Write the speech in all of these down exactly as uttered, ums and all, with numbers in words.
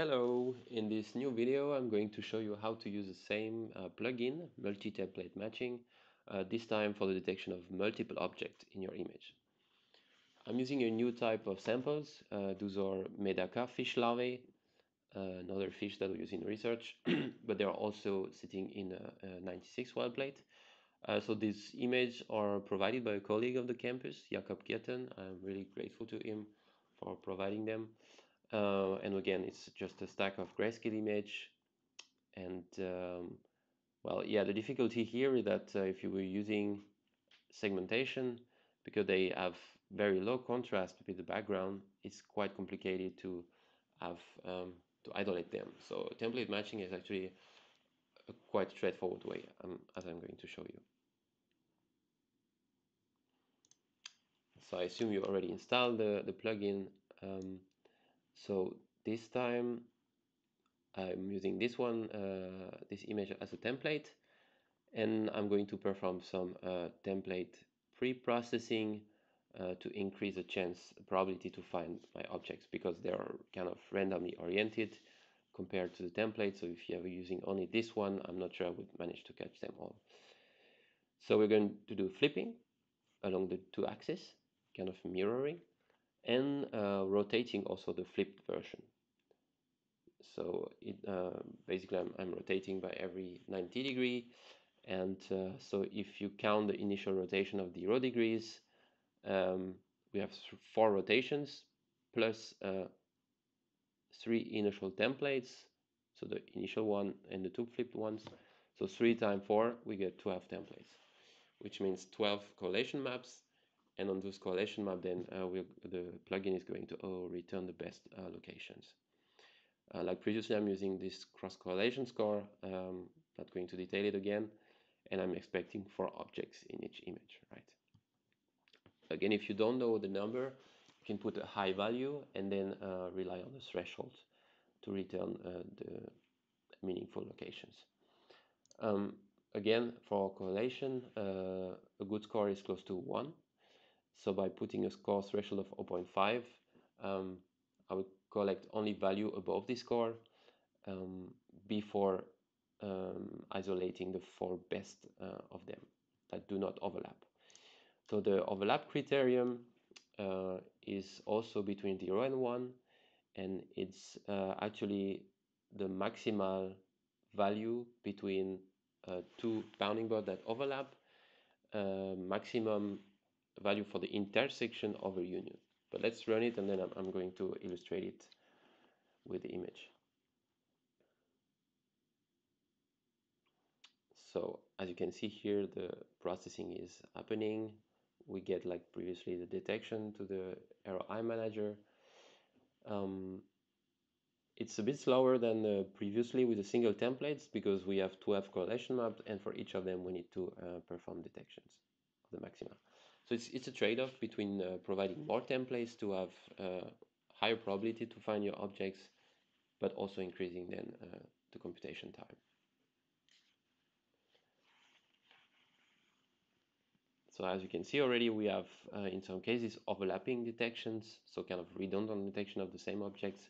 Hello, in this new video I'm going to show you how to use the same uh, plugin, Multi-Template Matching, uh, this time for the detection of multiple objects in your image. I'm using a new type of samples, uh, those are medaka fish larvae, uh, another fish that we use in research, but they are also sitting in a, a ninety-six wild plate. Uh, so these images are provided by a colleague of the campus, Jakob Gierten. I'm really grateful to him for providing them. Uh, and again, it's just a stack of grayscale image, and um, well, yeah, the difficulty here is that uh, if you were using segmentation, because they have very low contrast with the background, it's quite complicated to have um, to isolate them. So template matching is actually a quite straightforward way, um, as I'm going to show you. So I assume you already installed the, the plugin. Um, So this time I'm using this one, uh, this image as a template, and I'm going to perform some uh, template pre-processing uh, to increase the chance, probability to find my objects, because they are kind of randomly oriented compared to the template. So if you are using only this one, I'm not sure I would manage to catch them all. So we're going to do flipping along the two axes, kind of mirroring, and uh, rotating also the flipped version. So it, uh, basically I'm, I'm rotating by every ninety degree, and uh, so if you count the initial rotation of zero degrees, um, we have four rotations plus uh, three initial templates, so the initial one and the two flipped ones, so three times four we get twelve templates, which means twelve correlation maps. And on those correlation map, then uh, we'll, the plugin is going to oh, return the best uh, locations. Uh, like previously, I'm using this cross correlation score. Um, not going to detail it again. And I'm expecting four objects in each image, right? Again, if you don't know the number, you can put a high value and then uh, rely on the threshold to return uh, the meaningful locations. Um, again, for correlation, uh, a good score is close to one. So by putting a score threshold of zero point five, um, I will collect only value above this score um, before um, isolating the four best uh, of them that do not overlap. So the overlap criterion uh, is also between zero and one, and it's uh, actually the maximal value between uh, two bounding boards that overlap, uh, maximum value for the intersection over union. But let's run it, and then I'm, I'm going to illustrate it with the image. So as you can see here, the processing is happening. We get, like previously, the detection to the R O I manager. Um, it's a bit slower than uh, previously with the single templates, because we have twelve correlation maps, and for each of them we need to uh, perform detections of the maxima. So it's, it's a trade-off between uh, providing more templates to have uh, higher probability to find your objects, but also increasing then uh, the computation time. So as you can see already, we have uh, in some cases overlapping detections, so kind of redundant detection of the same objects.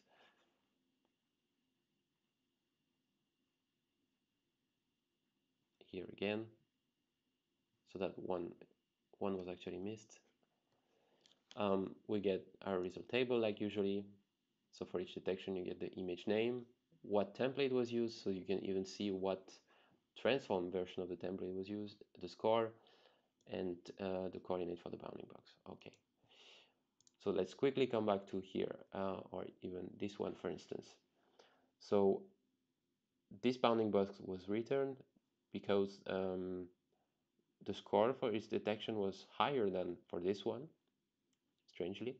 Here again, so that one One was actually missed. Um, we get our result table like usually. So for each detection you get the image name, what template was used, so you can even see what transform version of the template was used, the score, and uh, the coordinate for the bounding box. Okay, so let's quickly come back to here, uh, or even this one for instance. So this bounding box was returned because um, the score for its detection was higher than for this one, strangely.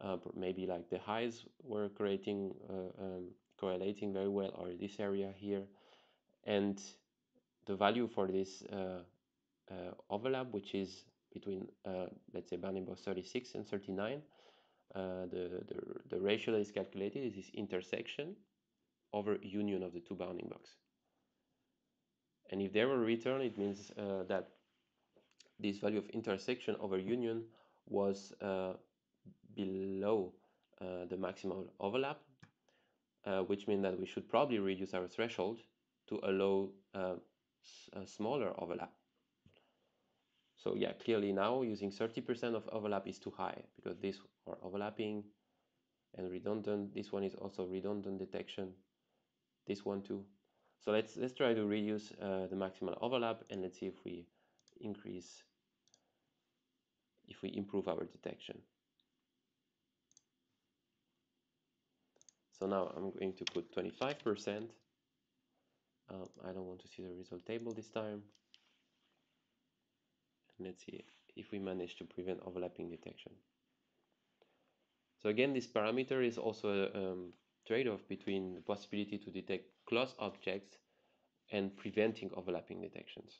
Uh, maybe like the highs were creating, uh, um, correlating very well, or this area here. And the value for this uh, uh, overlap, which is between, uh, let's say, bounding box thirty-six and thirty-nine, uh, the, the, the ratio that is calculated is this intersection over union of the two bounding boxes. And if they were returned, it means uh, that this value of intersection over union was uh, below uh, the maximal overlap, uh, which means that we should probably reduce our threshold to allow uh, a smaller overlap. So yeah, clearly now using thirty percent of overlap is too high, because these are overlapping and redundant. This one is also redundant detection. This one too. So let's let's try to reduce uh, the maximal overlap, and let's see if we increase, if we improve our detection. So now I'm going to put twenty-five percent. Um, I don't want to see the result table this time. And let's see if we manage to prevent overlapping detection. So again, this parameter is also a um, trade-off between the possibility to detect close objects and preventing overlapping detections.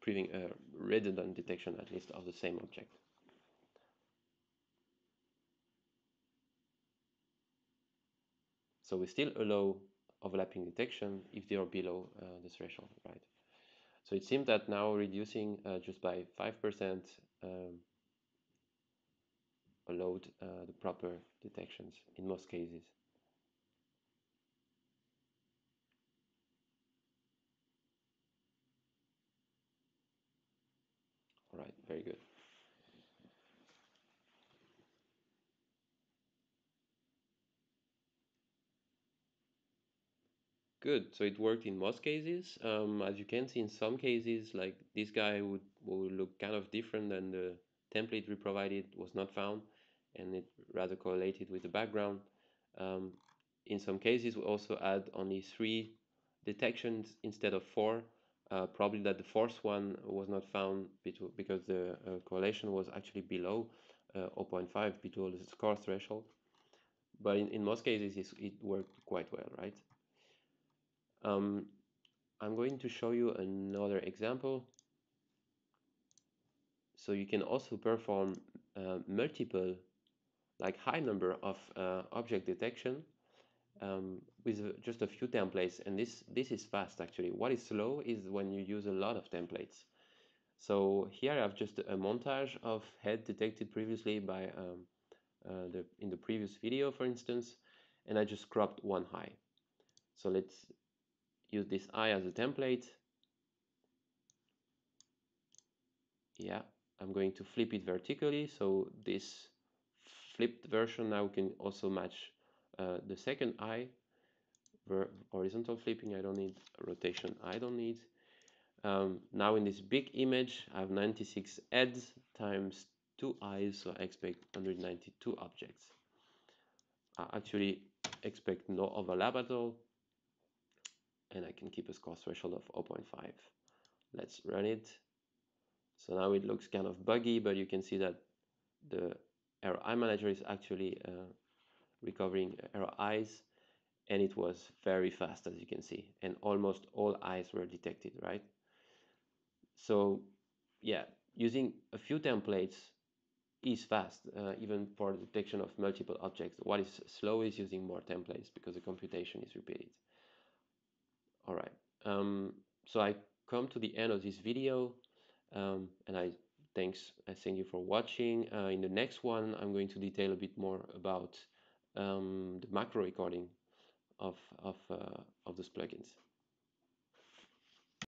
Preventing uh, redundant detection, at least, of the same object. So we still allow overlapping detection if they are below uh, the threshold, right? So it seems that now reducing uh, just by five percent um, allowed uh, the proper detections in most cases. All right, very good. Good, so it worked in most cases. Um, as you can see, in some cases, like this guy would, would look kind of different than the template we provided, was not found, and it rather correlated with the background. Um, in some cases, we also add only three detections instead of four. Uh, probably that the fourth one was not found because the uh, correlation was actually below uh, zero point five, below the score threshold. But in, in most cases, it's, it worked quite well, right? Um, I'm going to show you another example. So you can also perform uh, multiple, like high number of uh, object detection um, with just a few templates. And this, this is fast actually. What is slow is when you use a lot of templates. So here I have just a montage of head detected previously by um, uh, the, in the previous video, for instance, and I just cropped one high. So let's use this eye as a template. Yeah, I'm going to flip it vertically, so this flipped version now can also match uh, the second eye. Horizontal flipping, I don't need. Rotation, I don't need. Um, now in this big image, I have ninety-six heads times two eyes, so I expect one hundred ninety-two objects. I actually expect no overlap at all. And I can keep a score threshold of zero point five. Let's run it. So now it looks kind of buggy, but you can see that the R O I manager is actually uh, recovering R O Is, and it was very fast, as you can see, and almost all eyes were detected, right? So yeah, using a few templates is fast, uh, even for the detection of multiple objects. What is slow is using more templates because the computation is repeated. All right, um, so I come to the end of this video, um, and I thanks I thank you for watching. Uh, in the next one, I'm going to detail a bit more about um, the macro recording of of uh, of those plugins.